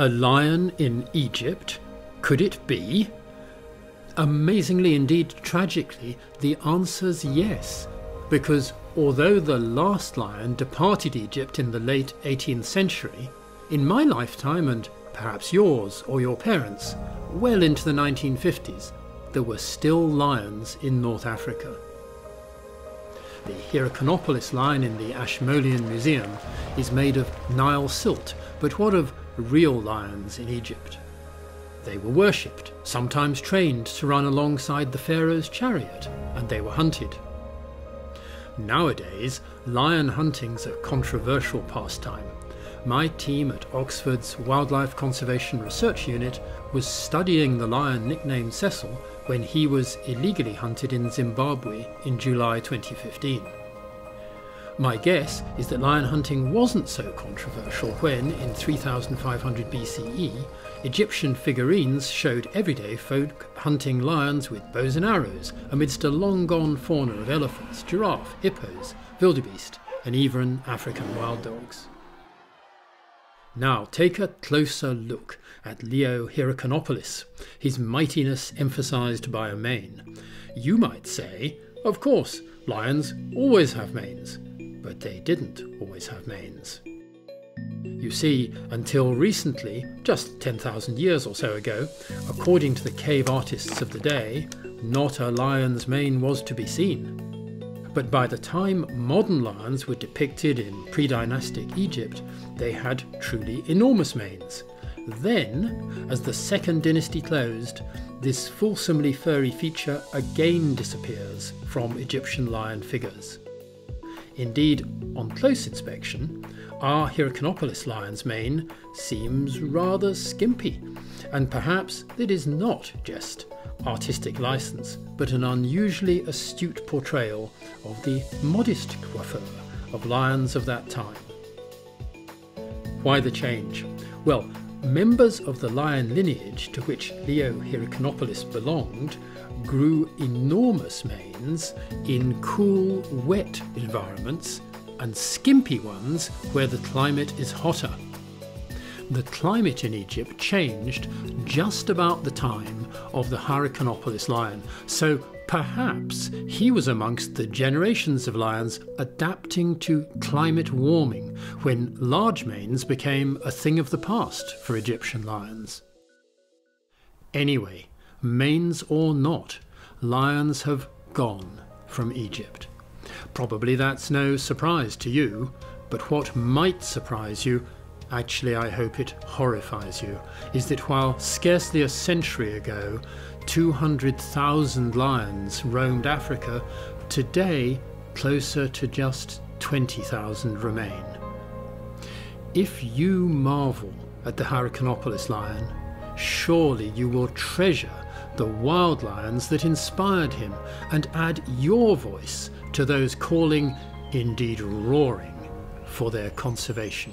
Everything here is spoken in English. A lion in Egypt? Could it be? Amazingly, indeed tragically, the answer's yes, because although the last lion departed Egypt in the late 18th century, in my lifetime, and perhaps yours or your parents, well into the 1950s, there were still lions in North Africa. The Hierakonpolis lion in the Ashmolean Museum is made of Nile silt, but what of real lions in Egypt? They were worshipped, sometimes trained to run alongside the pharaoh's chariot, and they were hunted. Nowadays, lion hunting's a controversial pastime. My team at Oxford's Wildlife Conservation Research Unit was studying the lion nicknamed Cecil when he was illegally hunted in Zimbabwe in July 2015. My guess is that lion hunting wasn't so controversial when, in 3500 BCE, Egyptian figurines showed everyday folk hunting lions with bows and arrows amidst a long-gone fauna of elephants, giraffe, hippos, wildebeest, and even African wild dogs. Now take a closer look at Leo Hierakonpolis, his mightiness emphasised by a mane. You might say, of course, lions always have manes. But they didn't always have manes. You see, until recently, just 10,000 years or so ago, according to the cave artists of the day, not a lion's mane was to be seen. But by the time modern lions were depicted in pre-dynastic Egypt, they had truly enormous manes. Then, as the Second Dynasty closed, this fulsomely furry feature again disappears from Egyptian lion figures. Indeed, on close inspection, our Hierakonpolis lion's mane seems rather skimpy, and perhaps it is not just artistic license, but an unusually astute portrayal of the modest coiffure of lions of that time. Why the change? Well, members of the lion lineage to which Leo Hierakonpolis belonged grew enormous manes in cool, wet environments and skimpy ones where the climate is hotter. The climate in Egypt changed just about the time of the Hierakonpolis lion, so perhaps he was amongst the generations of lions adapting to climate warming when large manes became a thing of the past for Egyptian lions. Anyway, manes or not, lions have gone from Egypt. Probably that's no surprise to you, but what might surprise you, actually I hope it horrifies you, is that while scarcely a century ago 200,000 lions roamed Africa, today closer to just 20,000 remain. If you marvel at the Hierakonpolis lion, surely you will treasure the wild lions that inspired him and add your voice to those calling, indeed roaring, for their conservation.